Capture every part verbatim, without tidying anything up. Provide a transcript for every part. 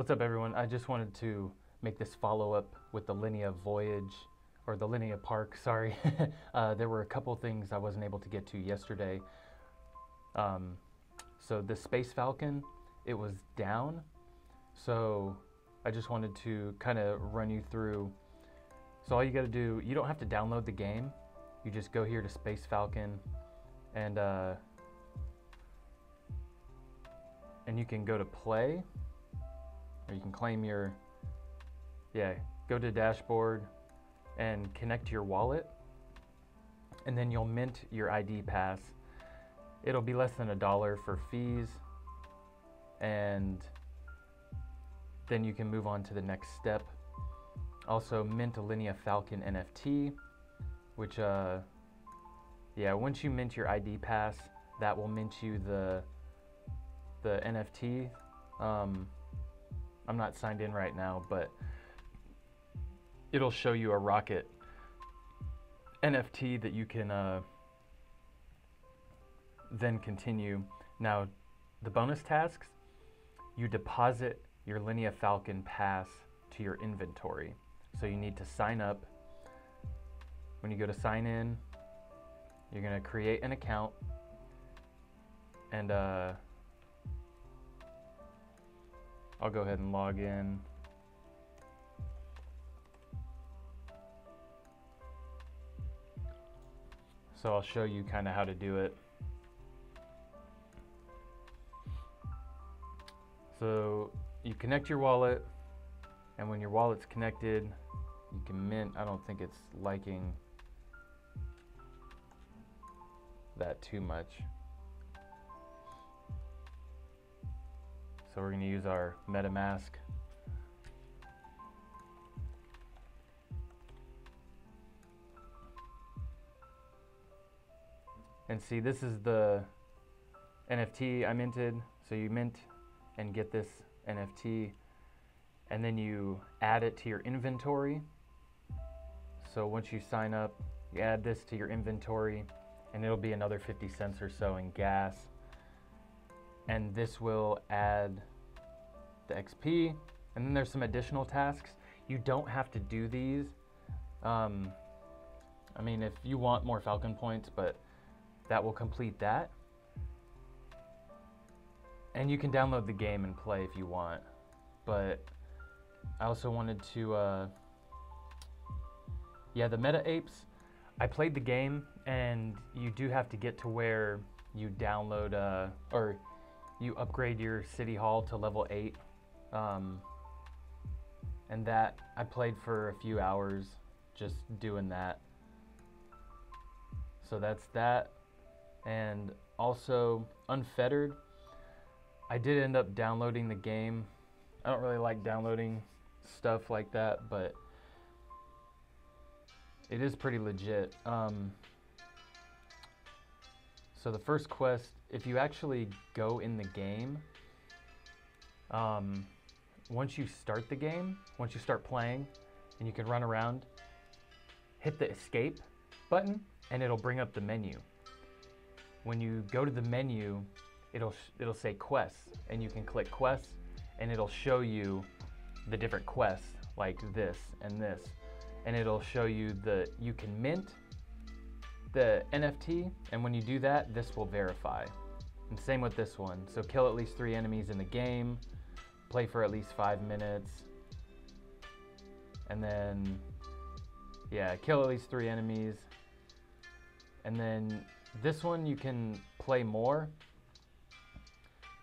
What's up, everyone? I just wanted to make this follow-up with the Linea Voyage, or the Linea Park, sorry. uh, there were a couple things I wasn't able to get to yesterday. Um, so the Space Falcon, it was down. So I just wanted to kind of run you through. So all you got to do, you don't have to download the game. You just go here to Space Falcon, and uh, and you can go to play, or you can claim your, yeah, go to dashboard and connect your wallet, and then you'll mint your I D pass. It'll be less than a dollar for fees, and then you can move on to the next step. Also, mint a Linea Falcon N F T, which, uh, yeah, once you mint your I D pass, that will mint you the the N F T. Um, I'm not signed in right now, but it'll show you a rocket N F T that you can uh, then continue. Now, the bonus tasks, you deposit your Linea Falcon pass to your inventory. So you need to sign up. When you go to sign in, you're gonna create an account, and uh, I'll go ahead and log in. So I'll show you kind of how to do it. So you connect your wallet, and when your wallet's connected, you can mint. I don't think it's liking that too much. So we're gonna use our MetaMask. And see, this is the N F T I minted. So you mint and get this N F T, and then you add it to your inventory. So once you sign up, you add this to your inventory, and it'll be another fifty cents or so in gas. And this will add the X P. And then there's some additional tasks. You don't have to do these. Um, I mean, if you want more Falcon points, but that will complete that. And you can download the game and play if you want. But I also wanted to, uh, yeah, the Meta Apes, I played the game, and you do have to get to where you download, uh, or you upgrade your city hall to level eight. Um, and that, I played for a few hours just doing that. So that's that. And also Unfettered, I did end up downloading the game. I don't really like downloading stuff like that, but it is pretty legit. Um, so the first quest, if you actually go in the game, um, once you start the game, once you start playing, and you can run around, hit the escape button, and it'll bring up the menu. When you go to the menu, it'll, it'll say quests, and you can click quests, and it'll show you the different quests, like this and this. And it'll show you the, you can mint the N F T, and when you do that, this will verify. And same with this one. So kill at least three enemies in the game, play for at least five minutes, and then, yeah, kill at least three enemies. And then this one you can play more,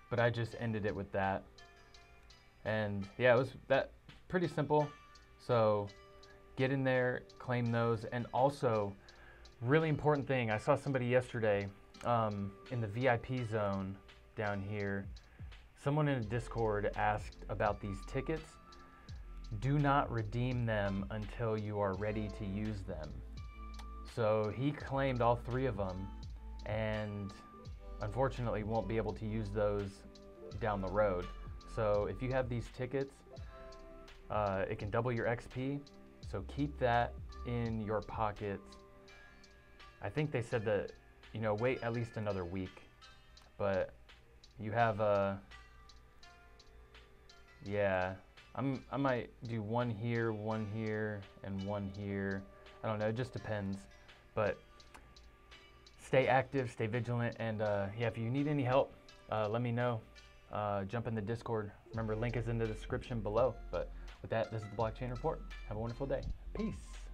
but I just ended it with that. And yeah, it was that pretty simple. So get in there, claim those. And also, really important thing, I saw somebody yesterday um, in the V I P zone down here, someone in a Discord asked about these tickets. Do not redeem them until you are ready to use them. So he claimed all three of them, and unfortunately won't be able to use those down the road. So if you have these tickets, uh, it can double your X P. So keep that in your pockets. I think they said that, you know, wait at least another week, but you have, uh, Yeah, I'm, I might do one here, one here, and one here. I don't know, it just depends. But stay active, stay vigilant, and uh, yeah, if you need any help, uh, let me know. Uh, jump in the Discord. Remember, link is in the description below. But with that, this is the Blockchain Report. Have a wonderful day. Peace.